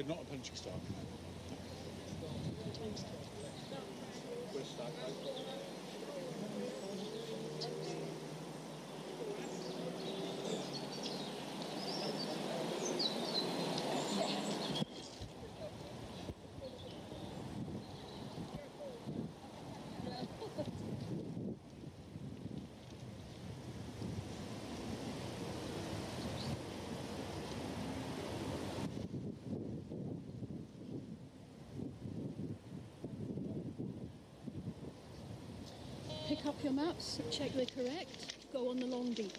So not a punching star. Pick up your maps, check they're correct, go on the long beat.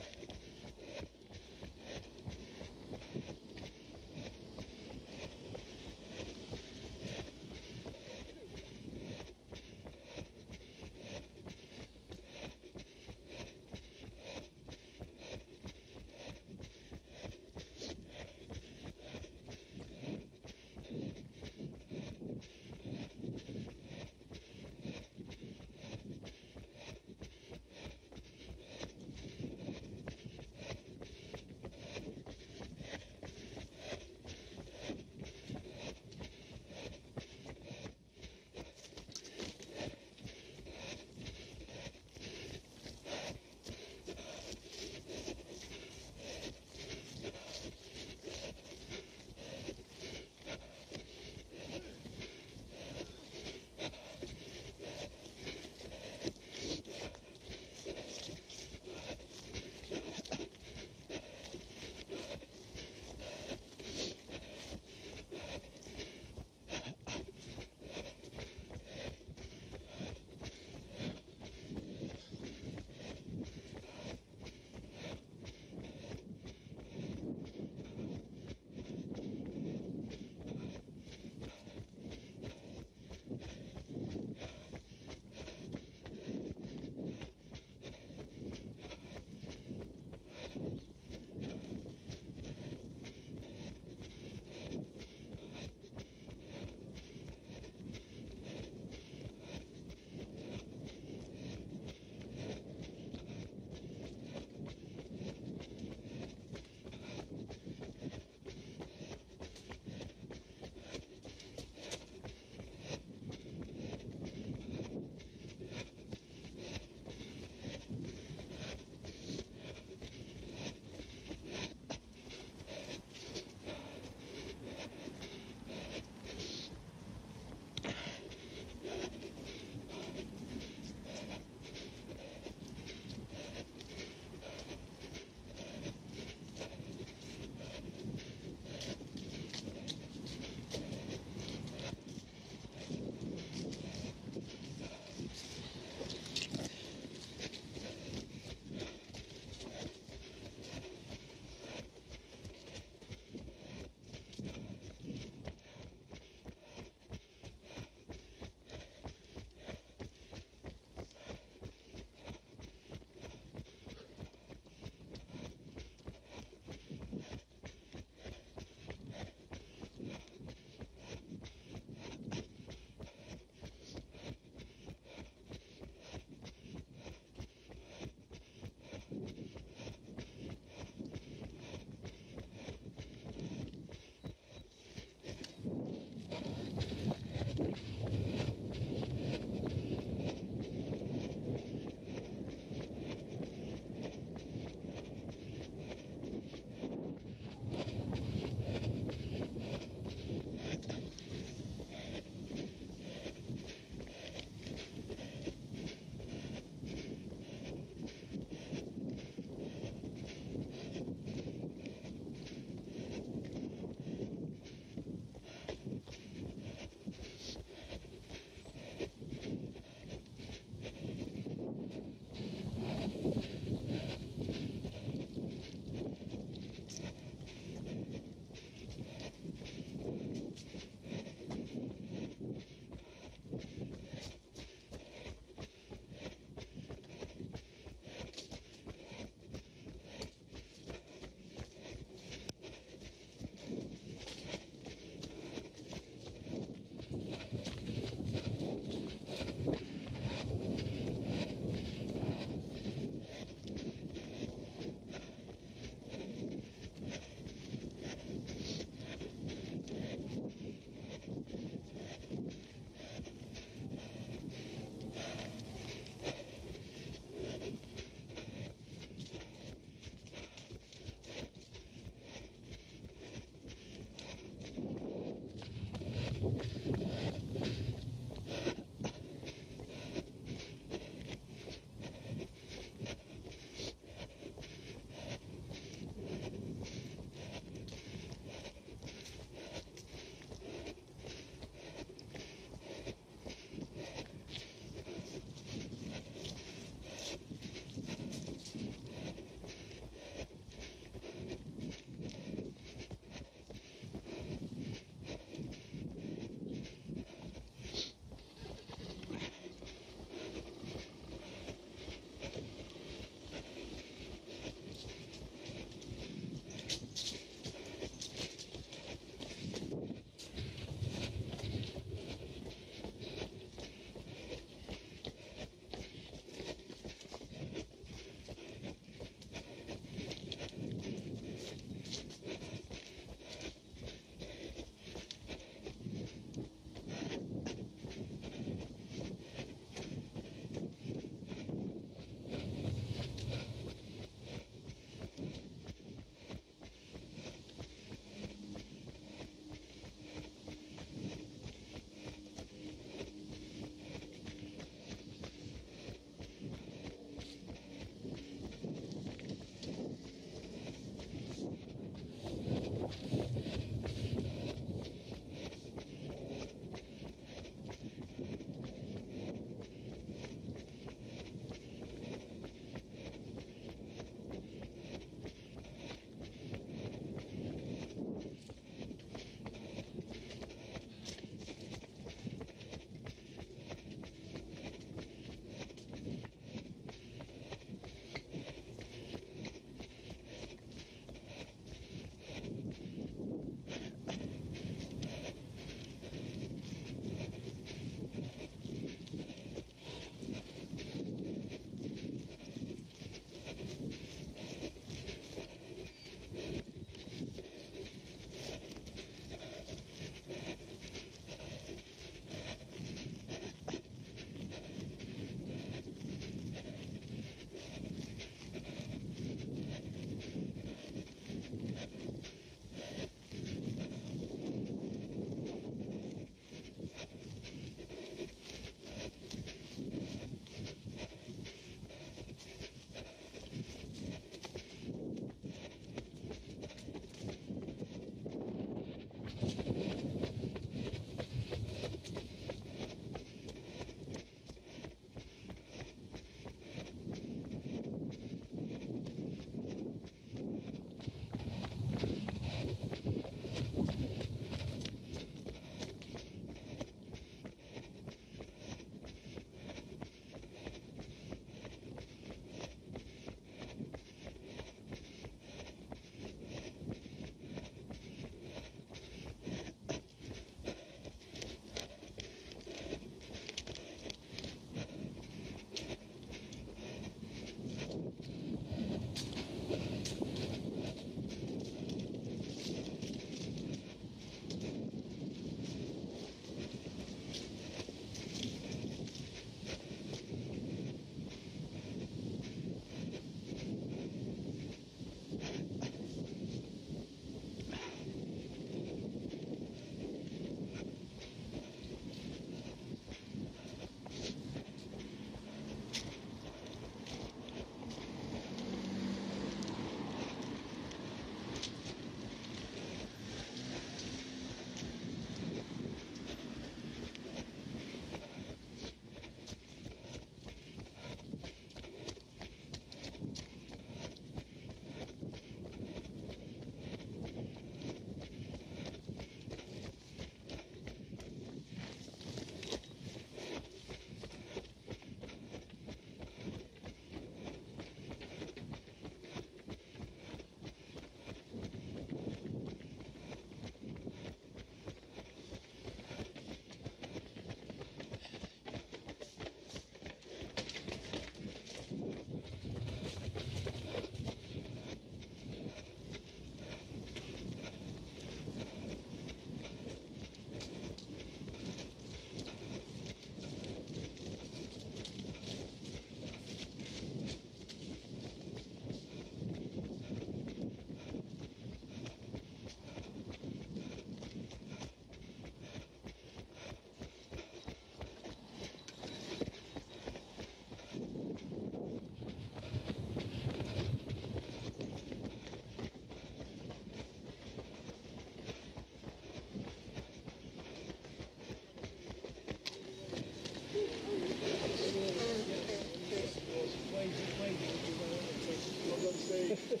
Okay.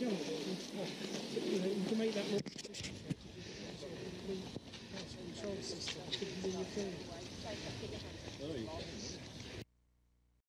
You can make that more efficient. Control system. Oh, you can.